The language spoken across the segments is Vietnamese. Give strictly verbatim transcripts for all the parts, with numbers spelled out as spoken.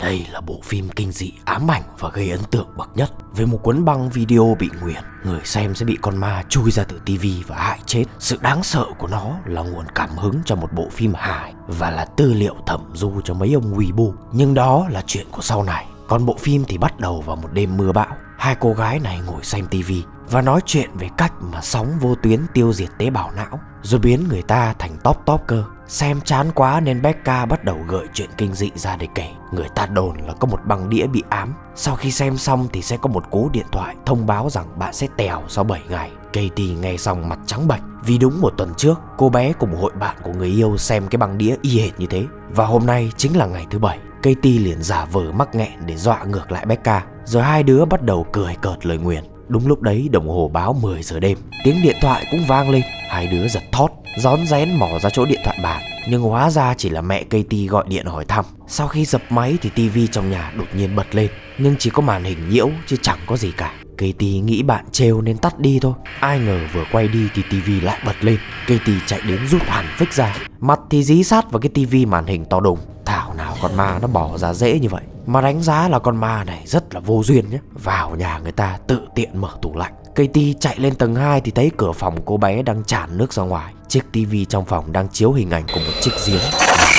Đây là bộ phim kinh dị ám ảnh và gây ấn tượng bậc nhất, với một cuốn băng video bị nguyền, người xem sẽ bị con ma chui ra từ tivi và hại chết. Sự đáng sợ của nó là nguồn cảm hứng cho một bộ phim hài và là tư liệu thẩm du cho mấy ông weebo. Nhưng đó là chuyện của sau này. Còn bộ phim thì bắt đầu vào một đêm mưa bão. Hai cô gái này ngồi xem tivi và nói chuyện về cách mà sóng vô tuyến tiêu diệt tế bào não, rồi biến người ta thành top top cơ. Xem chán quá nên Becca bắt đầu gợi chuyện kinh dị ra để kể. Người ta đồn là có một băng đĩa bị ám. Sau khi xem xong thì sẽ có một cú điện thoại thông báo rằng bạn sẽ tèo sau bảy ngày. Katie nghe xong mặt trắng bệch, vì đúng một tuần trước cô bé cùng hội bạn của người yêu xem cái băng đĩa y hệt như thế. Và hôm nay chính là ngày thứ bảy. Katie liền giả vờ mắc nghẹn để dọa ngược lại Becca, rồi hai đứa bắt đầu cười cợt lời nguyền. Đúng lúc đấy đồng hồ báo mười giờ đêm, tiếng điện thoại cũng vang lên. Hai đứa giật thót, rón rén mò ra chỗ điện thoại bàn, nhưng hóa ra chỉ là mẹ Katie gọi điện hỏi thăm. Sau khi dập máy thì tivi trong nhà đột nhiên bật lên, nhưng chỉ có màn hình nhiễu chứ chẳng có gì cả. Katie nghĩ bạn trêu nên tắt đi thôi. Ai ngờ vừa quay đi thì tivi lại bật lên. Katie chạy đến rút hẳn phích ra, mặt thì dí sát vào cái tivi màn hình to đùng. Thảo nào con ma nó bỏ ra dễ như vậy. Mà đánh giá là con ma này rất là vô duyên nhé. Vào nhà người ta tự tiện mở tủ lạnh. Katie chạy lên tầng hai thì thấy cửa phòng cô bé đang tràn nước ra ngoài. Chiếc tivi trong phòng đang chiếu hình ảnh của một chiếc giếng.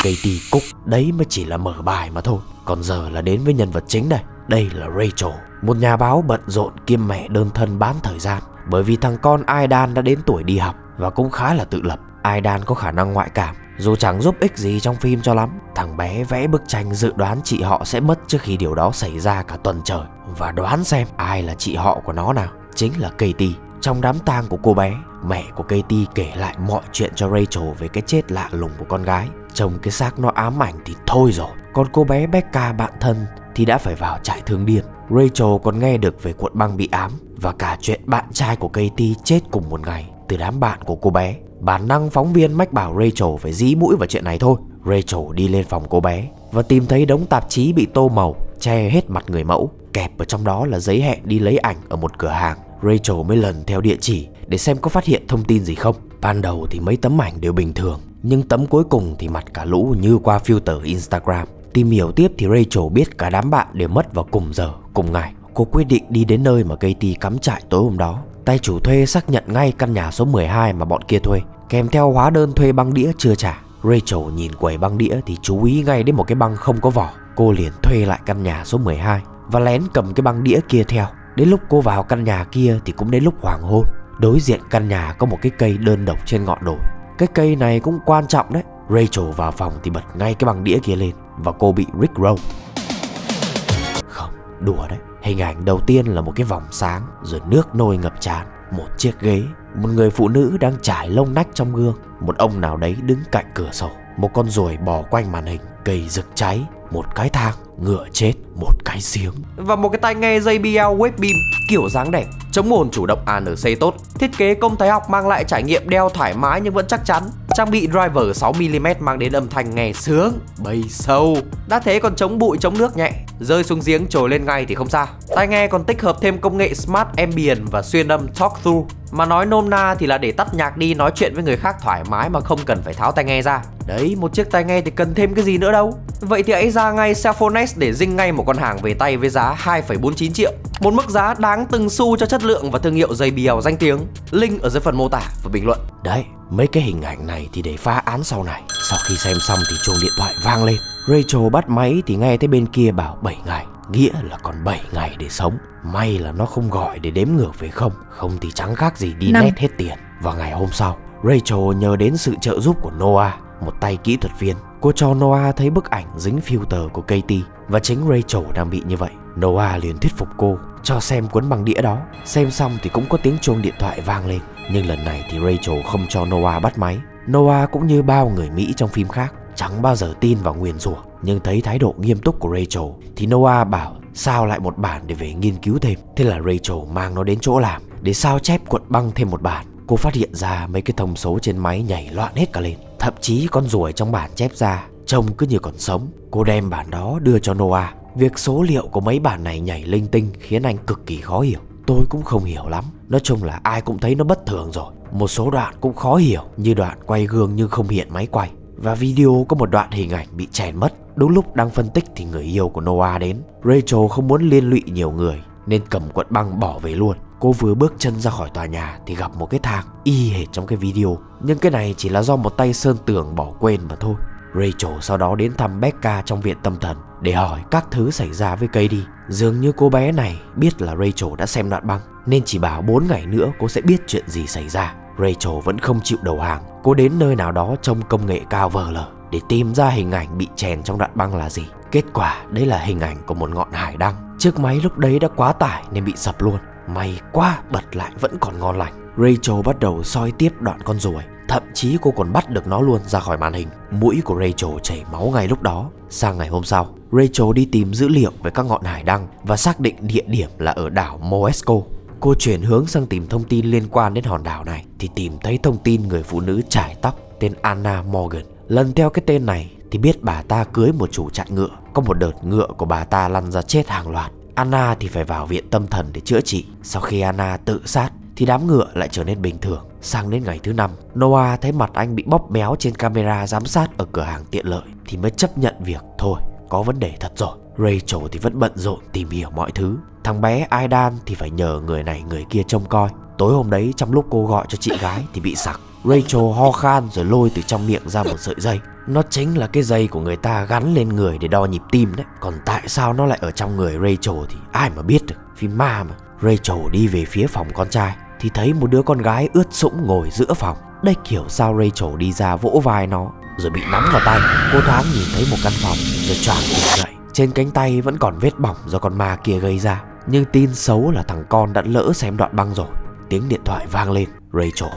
Katie cúc, đấy mới chỉ là mở bài mà thôi. Còn giờ là đến với nhân vật chính đây. Đây là Rachel, một nhà báo bận rộn kiêm mẹ đơn thân bán thời gian, bởi vì thằng con Aidan đã đến tuổi đi học và cũng khá là tự lập. Aidan có khả năng ngoại cảm, dù chẳng giúp ích gì trong phim cho lắm. Thằng bé vẽ bức tranh dự đoán chị họ sẽ mất trước khi điều đó xảy ra cả tuần trời. Và đoán xem ai là chị họ của nó nào? Chính là Katie. Trong đám tang của cô bé, mẹ của Katie kể lại mọi chuyện cho Rachel về cái chết lạ lùng của con gái. Trông cái xác nó ám ảnh thì thôi rồi, còn cô bé Becca bạn thân thì đã phải vào trại thương điên. Rachel còn nghe được về cuộn băng bị ám và cả chuyện bạn trai của Katie chết cùng một ngày từ đám bạn của cô bé. Bản năng phóng viên mách bảo Rachel phải dí mũi vào chuyện này thôi. Rachel đi lên phòng cô bé và tìm thấy đống tạp chí bị tô màu che hết mặt người mẫu, kẹp vào trong đó là giấy hẹn đi lấy ảnh ở một cửa hàng. Rachel mới lần theo địa chỉ để xem có phát hiện thông tin gì không. Ban đầu thì mấy tấm ảnh đều bình thường, nhưng tấm cuối cùng thì mặt cả lũ như qua filter Instagram. Tìm hiểu tiếp thì Rachel biết cả đám bạn đều mất vào cùng giờ, cùng ngày. Cô quyết định đi đến nơi mà Katie cắm trại tối hôm đó. Tay chủ thuê xác nhận ngay căn nhà số mười hai mà bọn kia thuê, kèm theo hóa đơn thuê băng đĩa chưa trả. Rachel nhìn quầy băng đĩa thì chú ý ngay đến một cái băng không có vỏ. Cô liền thuê lại căn nhà số mười hai và lén cầm cái băng đĩa kia theo. Đến lúc cô vào căn nhà kia thì cũng đến lúc hoàng hôn. Đối diện căn nhà có một cái cây đơn độc trên ngọn đồi. Cái cây này cũng quan trọng đấy. Rachel vào phòng thì bật ngay cái băng đĩa kia lên và cô bị rickroll. Không, đùa đấy. Hình ảnh đầu tiên là một cái vòng sáng, rồi nước nôi ngập tràn, một chiếc ghế, một người phụ nữ đang trải lông nách trong gương, một ông nào đấy đứng cạnh cửa sổ, một con ruồi bò quanh màn hình, cây rực cháy, một cái thang, ngựa chết, một cái giếng và một cái tai nghe J B L Tune Beam. Kiểu dáng đẹp, chống ồn chủ động A N C tốt, thiết kế công thái học mang lại trải nghiệm đeo thoải mái nhưng vẫn chắc chắn. Trang bị driver sáu mi li mét mang đến âm thanh nghe sướng, bay sâu. Đã thế còn chống bụi chống nước nhẹ, rơi xuống giếng trồi lên ngay thì không sao. Tai nghe còn tích hợp thêm công nghệ Smart Ambient và xuyên âm Talk Through. Mà nói nôm na thì là để tắt nhạc đi nói chuyện với người khác thoải mái mà không cần phải tháo tai nghe ra. Đấy, một chiếc tai nghe thì cần thêm cái gì nữa đâu. Vậy thì hãy ra ngay Cellphonex để dinh ngay một con hàng về tay với giá hai phẩy bốn chín triệu. Một mức giá đáng từng xu cho chất lượng và thương hiệu J B L danh tiếng. Link ở dưới phần mô tả và bình luận. Đấy, mấy cái hình ảnh này thì để phá án sau này. Sau khi xem xong thì chuông điện thoại vang lên. Rachel bắt máy thì nghe thấy bên kia bảo bảy ngày. Nghĩa là còn bảy ngày để sống. May là nó không gọi để đếm ngược về không, không thì chẳng khác gì đi nét hết tiền. Và ngày hôm sau, Rachel nhờ đến sự trợ giúp của Noah, một tay kỹ thuật viên. Cô cho Noah thấy bức ảnh dính filter của Katie và chính Rachel đang bị như vậy. Noah liền thuyết phục cô cho xem cuốn băng đĩa đó. Xem xong thì cũng có tiếng chuông điện thoại vang lên, nhưng lần này thì Rachel không cho Noah bắt máy. Noah cũng như bao người Mỹ trong phim khác, chẳng bao giờ tin vào nguyền rủa, nhưng thấy thái độ nghiêm túc của Rachel thì Noah bảo sao lại một bản để về nghiên cứu thêm. Thế là Rachel mang nó đến chỗ làm để sao chép cuộn băng thêm một bản. Cô phát hiện ra mấy cái thông số trên máy nhảy loạn hết cả lên, thậm chí con ruồi trong bản chép ra trông cứ như còn sống. Cô đem bản đó đưa cho Noah. Việc số liệu của mấy bản này nhảy linh tinh khiến anh cực kỳ khó hiểu. Tôi cũng không hiểu lắm. Nói chung là ai cũng thấy nó bất thường rồi. Một số đoạn cũng khó hiểu, như đoạn quay gương nhưng không hiện máy quay, và video có một đoạn hình ảnh bị chèn mất. Đúng lúc đang phân tích thì người yêu của Noah đến. Rachel không muốn liên lụy nhiều người nên cầm cuộn băng bỏ về luôn. Cô vừa bước chân ra khỏi tòa nhà thì gặp một cái thang y hệt trong cái video, nhưng cái này chỉ là do một tay sơn tường bỏ quên mà thôi. Rachel sau đó đến thăm Becca trong viện tâm thần để hỏi các thứ xảy ra với Katie. Dường như cô bé này biết là Rachel đã xem đoạn băng nên chỉ bảo bốn ngày nữa cô sẽ biết chuyện gì xảy ra. Rachel vẫn không chịu đầu hàng. Cô đến nơi nào đó trông công nghệ cao vờ lờ để tìm ra hình ảnh bị chèn trong đoạn băng là gì. Kết quả đấy là hình ảnh của một ngọn hải đăng. Chiếc máy lúc đấy đã quá tải nên bị sập luôn. May quá bật lại vẫn còn ngon lành. Rachel bắt đầu soi tiếp đoạn con ruồi, thậm chí cô còn bắt được nó luôn ra khỏi màn hình. Mũi của Rachel chảy máu ngay lúc đó. Sang ngày hôm sau, Rachel đi tìm dữ liệu về các ngọn hải đăng và xác định địa điểm là ở đảo Moesco. Cô chuyển hướng sang tìm thông tin liên quan đến hòn đảo này thì tìm thấy thông tin người phụ nữ chải tóc tên Anna Morgan. Lần theo cái tên này thì biết bà ta cưới một chủ trại ngựa. Có một đợt ngựa của bà ta lăn ra chết hàng loạt. Anna thì phải vào viện tâm thần để chữa trị. Sau khi Anna tự sát thì đám ngựa lại trở nên bình thường. Sang đến ngày thứ năm, Noah thấy mặt anh bị bóp méo trên camera giám sát ở cửa hàng tiện lợi thì mới chấp nhận việc thôi, có vấn đề thật rồi. Rachel thì vẫn bận rộn tìm hiểu mọi thứ. Thằng bé Aidan thì phải nhờ người này người kia trông coi. Tối hôm đấy trong lúc cô gọi cho chị gái thì bị sặc. Rachel ho khan rồi lôi từ trong miệng ra một sợi dây. Nó chính là cái dây của người ta gắn lên người để đo nhịp tim đấy. Còn tại sao nó lại ở trong người Rachel thì ai mà biết được. Phim ma mà. Rachel đi về phía phòng con trai thì thấy một đứa con gái ướt sũng ngồi giữa phòng. Đếch hiểu sao Rachel đi ra vỗ vai nó rồi bị nắm vào tay. Cô thoáng nhìn thấy một căn phòng rồi choàng tỉnh dậy. Trên cánh tay vẫn còn vết bỏng do con ma kia gây ra. Nhưng tin xấu là thằng con đã lỡ xem đoạn băng rồi. Tiếng điện thoại vang lên. Rachel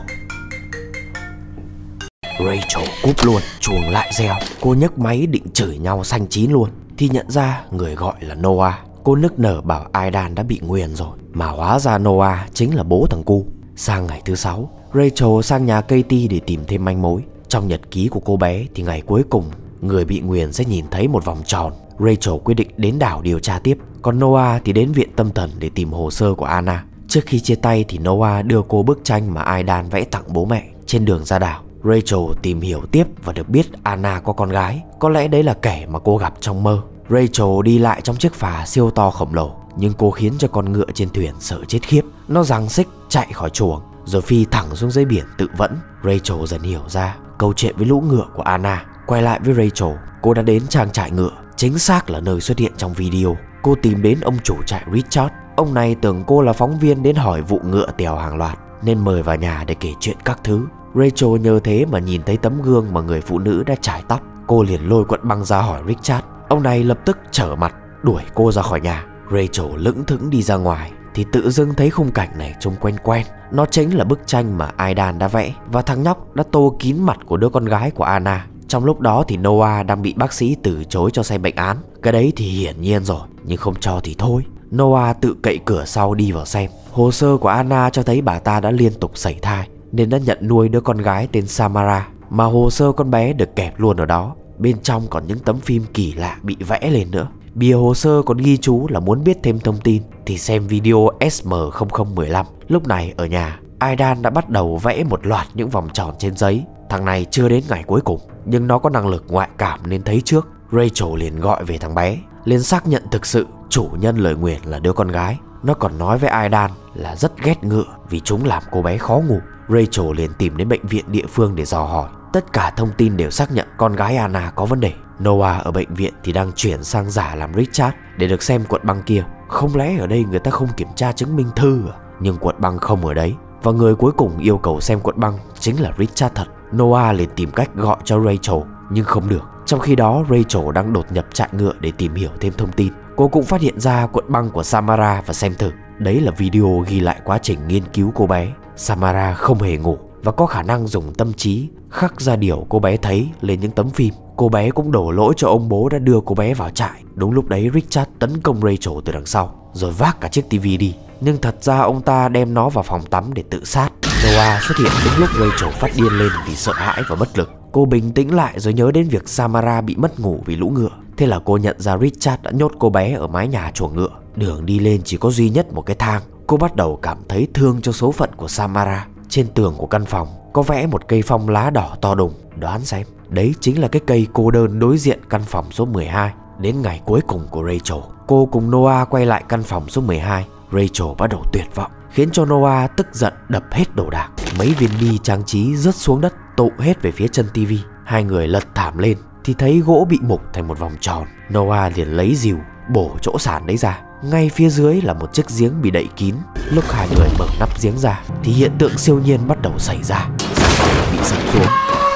Rachel cúp luôn. Chuông lại reo. Cô nhấc máy định chửi nhau xanh chín luôn thì nhận ra người gọi là Noah. Cô nức nở bảo Aidan đã bị nguyền rồi, mà hóa ra Noah chính là bố thằng cu. Sang ngày thứ sáu, Rachel sang nhà Katie để tìm thêm manh mối. Trong nhật ký của cô bé thì ngày cuối cùng người bị nguyền sẽ nhìn thấy một vòng tròn. Rachel quyết định đến đảo điều tra tiếp. Còn Noah thì đến viện tâm thần để tìm hồ sơ của Anna. Trước khi chia tay thì Noah đưa cô bức tranh mà Aidan vẽ tặng bố mẹ. Trên đường ra đảo, Rachel tìm hiểu tiếp và được biết Anna có con gái. Có lẽ đấy là kẻ mà cô gặp trong mơ. Rachel đi lại trong chiếc phà siêu to khổng lồ, nhưng cô khiến cho con ngựa trên thuyền sợ chết khiếp. Nó giằng xích chạy khỏi chuồng rồi phi thẳng xuống dưới biển tự vẫn. Rachel dần hiểu ra câu chuyện với lũ ngựa của Anna. Quay lại với Rachel, cô đã đến trang trại ngựa, chính xác là nơi xuất hiện trong video. Cô tìm đến ông chủ trại Richard. Ông này tưởng cô là phóng viên đến hỏi vụ ngựa tèo hàng loạt nên mời vào nhà để kể chuyện các thứ. Rachel nhờ thế mà nhìn thấy tấm gương mà người phụ nữ đã chải tóc. Cô liền lôi cuộn băng ra hỏi Richard. Ông này lập tức trở mặt đuổi cô ra khỏi nhà. Rachel lững thững đi ra ngoài thì tự dưng thấy khung cảnh này trông quen quen. Nó chính là bức tranh mà Aidan đã vẽ và thằng nhóc đã tô kín mặt của đứa con gái của Anna. Trong lúc đó thì Noah đang bị bác sĩ từ chối cho xem bệnh án. Cái đấy thì hiển nhiên rồi, nhưng không cho thì thôi. Noah tự cậy cửa sau đi vào xem. Hồ sơ của Anna cho thấy bà ta đã liên tục sảy thai nên đã nhận nuôi đứa con gái tên Samara, mà hồ sơ con bé được kẹp luôn ở đó. Bên trong còn những tấm phim kỳ lạ bị vẽ lên nữa. Bìa hồ sơ còn ghi chú là muốn biết thêm thông tin thì xem video S M không không một năm. Lúc này ở nhà, Aidan đã bắt đầu vẽ một loạt những vòng tròn trên giấy. Thằng này chưa đến ngày cuối cùng nhưng nó có năng lực ngoại cảm nên thấy trước. Rachel liền gọi về thằng bé, liền xác nhận thực sự chủ nhân lời nguyền là đứa con gái. Nó còn nói với Aidan là rất ghét ngựa vì chúng làm cô bé khó ngủ. Rachel liền tìm đến bệnh viện địa phương để dò hỏi. Tất cả thông tin đều xác nhận con gái Anna có vấn đề. Noah ở bệnh viện thì đang chuyển sang giả làm Richard để được xem cuộn băng kia. Không lẽ ở đây người ta không kiểm tra chứng minh thư à? Nhưng cuộn băng không ở đấy, và người cuối cùng yêu cầu xem cuộn băng chính là Richard thật. Noah liền tìm cách gọi cho Rachel nhưng không được. Trong khi đó Rachel đang đột nhập trại ngựa để tìm hiểu thêm thông tin. Cô cũng phát hiện ra cuộn băng của Samara và xem thử. Đấy là video ghi lại quá trình nghiên cứu cô bé. Samara không hề ngủ và có khả năng dùng tâm trí khắc ra điều cô bé thấy lên những tấm phim. Cô bé cũng đổ lỗi cho ông bố đã đưa cô bé vào trại. Đúng lúc đấy Richard tấn công Rachel từ đằng sau rồi vác cả chiếc tivi đi. Nhưng thật ra ông ta đem nó vào phòng tắm để tự sát. Noah xuất hiện đúng lúc Rachel phát điên lên vì sợ hãi và bất lực. Cô bình tĩnh lại rồi nhớ đến việc Samara bị mất ngủ vì lũ ngựa. Thế là cô nhận ra Richard đã nhốt cô bé ở mái nhà chuồng ngựa. Đường đi lên chỉ có duy nhất một cái thang. Cô bắt đầu cảm thấy thương cho số phận của Samara. Trên tường của căn phòng có vẽ một cây phong lá đỏ to đùng. Đoán xem, đấy chính là cái cây cô đơn đối diện căn phòng số mười hai. Đến ngày cuối cùng của Rachel, cô cùng Noah quay lại căn phòng số mười hai. Rachel bắt đầu tuyệt vọng, khiến cho Noah tức giận đập hết đồ đạc. Mấy viên bi trang trí rớt xuống đất, tụ hết về phía chân tivi. Hai người lật thảm lên thì thấy gỗ bị mục thành một vòng tròn. Noah liền lấy rìu bổ chỗ sàn đấy ra. Ngay phía dưới là một chiếc giếng bị đậy kín. Lúc hai người mở nắp giếng ra thì hiện tượng siêu nhiên bắt đầu xảy ra. Samara bị sập xuống,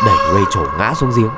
đẩy Rachel ngã xuống giếng,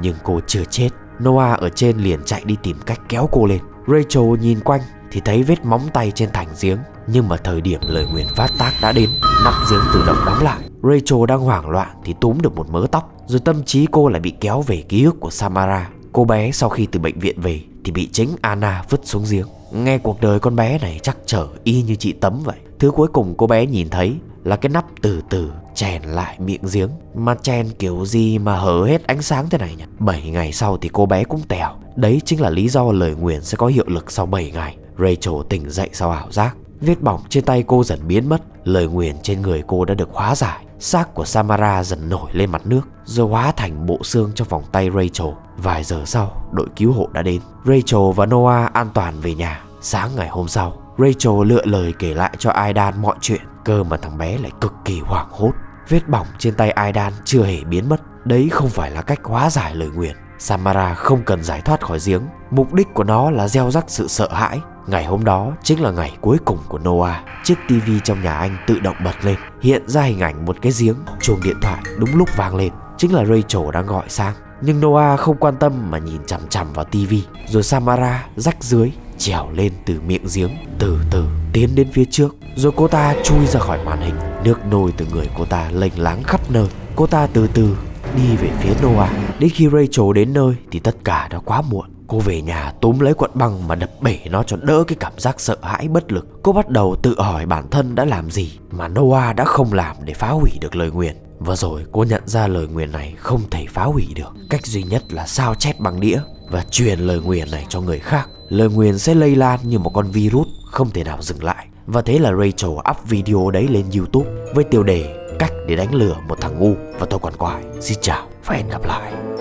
nhưng cô chưa chết. Noah ở trên liền chạy đi tìm cách kéo cô lên. Rachel nhìn quanh thì thấy vết móng tay trên thành giếng, nhưng mà thời điểm lời nguyền phát tác đã đến, nắp giếng tự động đóng lại. Rachel đang hoảng loạn thì túm được một mớ tóc, rồi tâm trí cô lại bị kéo về ký ức của Samara. Cô bé sau khi từ bệnh viện về thì bị chính Anna vứt xuống giếng. Nghe cuộc đời con bé này chắc chở y như chị Tấm vậy. Thứ cuối cùng cô bé nhìn thấy là cái nắp từ từ chèn lại miệng giếng. Mà chèn kiểu gì mà hở hết ánh sáng thế này nhỉ? bảy ngày sau thì cô bé cũng tèo. Đấy chính là lý do lời nguyền sẽ có hiệu lực sau bảy ngày. Rachel tỉnh dậy sau ảo giác. Vết bỏng trên tay cô dần biến mất, lời nguyền trên người cô đã được hóa giải. Xác của Samara dần nổi lên mặt nước, rồi hóa thành bộ xương trong vòng tay Rachel. Vài giờ sau, đội cứu hộ đã đến. Rachel và Noah an toàn về nhà. Sáng ngày hôm sau, Rachel lựa lời kể lại cho Aidan mọi chuyện. Cơ mà thằng bé lại cực kỳ hoảng hốt. Vết bỏng trên tay Aidan chưa hề biến mất. Đấy không phải là cách hóa giải lời nguyền. Samara không cần giải thoát khỏi giếng. Mục đích của nó là gieo rắc sự sợ hãi. Ngày hôm đó chính là ngày cuối cùng của Noah. Chiếc tivi trong nhà anh tự động bật lên, hiện ra hình ảnh một cái giếng. Chuông điện thoại đúng lúc vang lên, chính là Rachel đang gọi sang. Nhưng Noah không quan tâm mà nhìn chằm chằm vào tivi. Rồi Samara rách dưới, trèo lên từ miệng giếng, từ từ tiến đến phía trước. Rồi cô ta chui ra khỏi màn hình. Nước nôi từ người cô ta lênh láng khắp nơi. Cô ta từ từ đi về phía Noah. Đến khi Rachel đến nơi thì tất cả đã quá muộn. Cô về nhà túm lấy quận băng mà đập bể nó cho đỡ cái cảm giác sợ hãi bất lực. Cô bắt đầu tự hỏi bản thân đã làm gì mà Noah đã không làm để phá hủy được lời nguyền. Và rồi cô nhận ra lời nguyền này không thể phá hủy được. Cách duy nhất là sao chép bằng đĩa và truyền lời nguyền này cho người khác. Lời nguyền sẽ lây lan như một con virus không thể nào dừng lại. Và thế là Rachel up video đấy lên YouTube với tiêu đề Cách để đánh lừa một thằng ngu. Và tôi còn quài. Xin chào và hẹn gặp lại.